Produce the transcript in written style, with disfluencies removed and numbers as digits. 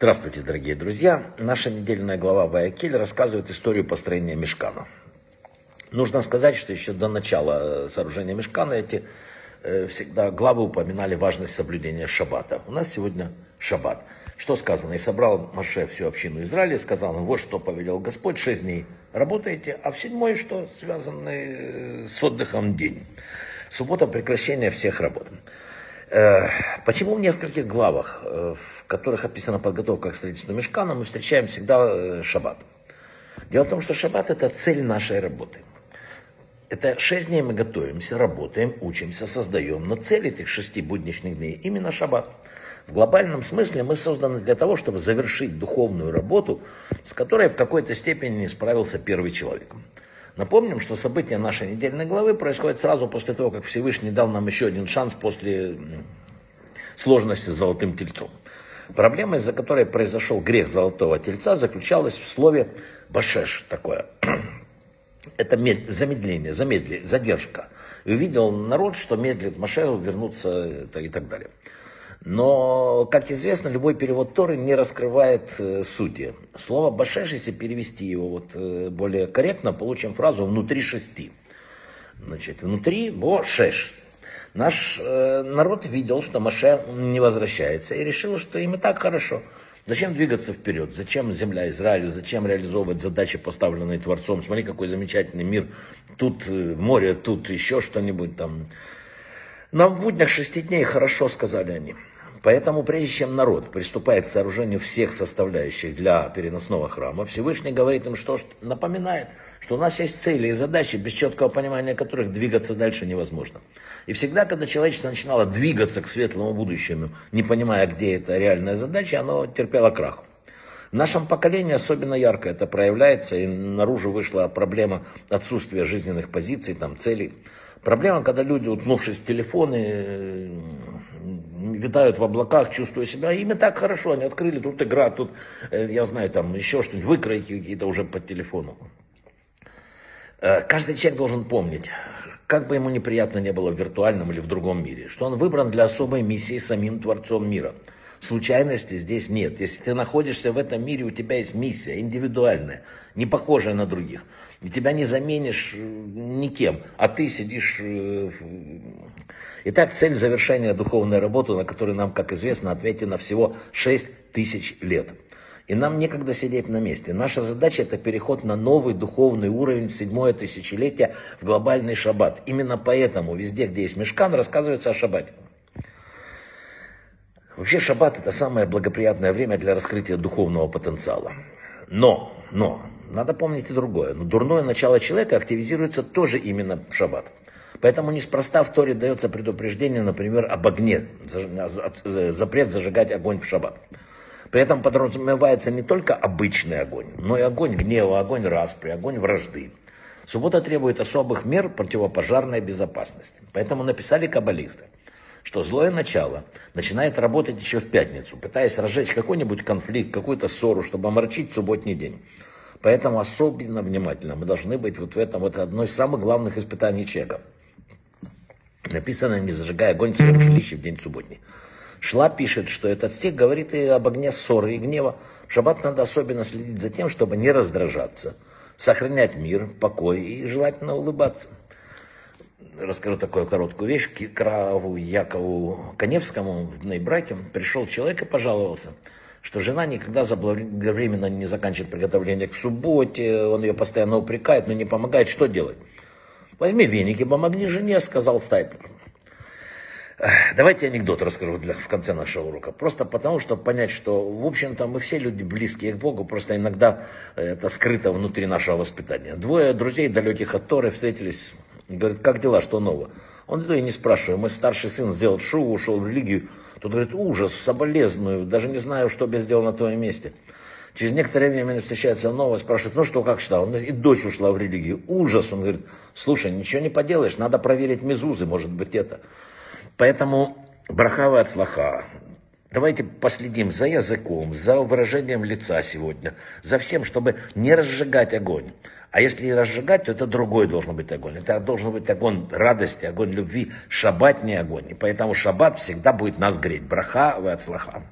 Здравствуйте, дорогие друзья! Наша недельная глава Ваякхель рассказывает историю построения мишкана. Нужно сказать, что еще до начала сооружения мишкана эти всегда главы упоминали важность соблюдения шаббата. У нас сегодня шаббат. Что сказано? «И собрал Маше всю общину Израиля и сказал им, вот что повелел Господь, 6 дней работаете, а в 7-й, что связанный с отдыхом день. Суббота – прекращение всех работ». Почему в нескольких главах, в которых описана подготовка к строительству мишкана, мы встречаем всегда шаббат? Дело в том, что шаббат – это цель нашей работы. Это 6 дней мы готовимся, работаем, учимся, создаем. Но цель этих 6 будничных дней – именно шаббат. В глобальном смысле мы созданы для того, чтобы завершить духовную работу, с которой в какой-то степени не справился первый человек. Напомним, что события нашей недельной главы происходят сразу после того, как Всевышний дал нам еще один шанс после сложности с золотым тельцом. Проблема, из-за которой произошел грех золотого тельца, заключалась в слове «башеш» такое. Это замедление, задержка. И увидел народ, что медлит Маше вернуться и так далее. Но, как известно, любой перевод Торы не раскрывает сути. Слово «башеш», если перевести его более корректно, получим фразу «внутри 6». Значит, «внутри бошеш». Наш народ видел, что Маше не возвращается, и решил, что им и так хорошо. Зачем двигаться вперед? Зачем земля Израиля? Зачем реализовывать задачи, поставленные Творцом? Смотри, какой замечательный мир. Тут море, тут еще что-нибудь там. Нам в буднях 6 дней хорошо, сказали они. Поэтому, прежде чем народ приступает к сооружению всех составляющих для переносного храма, Всевышний говорит им, что напоминает, что у нас есть цели и задачи, без четкого понимания которых двигаться дальше невозможно. И всегда, когда человечество начинало двигаться к светлому будущему, не понимая, где эта реальная задача, оно терпело крах. В нашем поколении особенно ярко это проявляется, и наружу вышла проблема отсутствия жизненных позиций, там, целей. Проблема, когда люди, уткнувшись в телефоны, витают в облаках, чувствуя себя, им и так хорошо, они открыли, тут игра, тут, я знаю, там еще что-нибудь, выкройки какие-то уже по телефону. Каждый человек должен помнить, как бы ему неприятно не было в виртуальном или в другом мире, что он выбран для особой миссии самим Творцом мира. Случайности здесь нет. Если ты находишься в этом мире, у тебя есть миссия индивидуальная, не похожая на других. И тебя не заменишь никем, а ты сидишь... Итак, цель завершения духовной работы, на которую нам, как известно, ответено всего 6000 лет. И нам некогда сидеть на месте. Наша задача – это переход на новый духовный уровень в 7-е тысячелетие, в глобальный шаббат. Именно поэтому везде, где есть мишкан, рассказывается о шаббате. Вообще шаббат – это самое благоприятное время для раскрытия духовного потенциала. Но, надо помнить и другое. Но дурное начало человека активизируется тоже именно в шаббат. Поэтому неспроста в Торе дается предупреждение, например, об огне, запрет зажигать огонь в шаббат. При этом подразумевается не только обычный огонь, но и огонь гнева, огонь распри, огонь вражды. Суббота требует особых мер противопожарной безопасности. Поэтому написали каббалисты, что злое начало начинает работать еще в пятницу, пытаясь разжечь какой-нибудь конфликт, какую-то ссору, чтобы омрачить субботний день. Поэтому особенно внимательно мы должны быть в этом, это одно из самых главных испытаний человека. Написано, не зажигая огонь в своем жилище в день субботний. Шла пишет, что этот стих говорит и об огне ссоры и гнева. В шаббат надо особенно следить за тем, чтобы не раздражаться, сохранять мир, покой и желательно улыбаться. Расскажу такую короткую вещь. К Раву Якову Каневскому в Бней-Браке пришел человек и пожаловался, что жена никогда заблаговременно не заканчивает приготовление к субботе, он ее постоянно упрекает, но не помогает. Что делать? Возьми веники, помогни жене, сказал Стайплер. Давайте анекдот расскажу в конце нашего урока. Просто потому, чтобы понять, что, в общем-то, мы все люди близкие к Богу, просто иногда это скрыто внутри нашего воспитания. 2 друзей, далеких от Торы, встретились и говорят, как дела, что нового? Он иду и не спрашиваю. Мой старший сын сделал шуву, ушел в религию. Тот говорит, ужас, соболезную, даже не знаю, что бы я сделал на твоем месте. Через некоторое время меня встречается новость, спрашивает, ну что, как считал? Он говорит, и дочь ушла в религию. Ужас, он говорит, слушай, ничего не поделаешь, надо проверить мезузы, может быть это. Поэтому браха вэацлаха. Давайте последим за языком, за выражением лица сегодня, за всем, чтобы не разжигать огонь. А если не разжигать, то это другой должен быть огонь. Это должен быть огонь радости, огонь любви, шаббатный огонь. И поэтому шаббат всегда будет нас греть. Браха вэацлаха.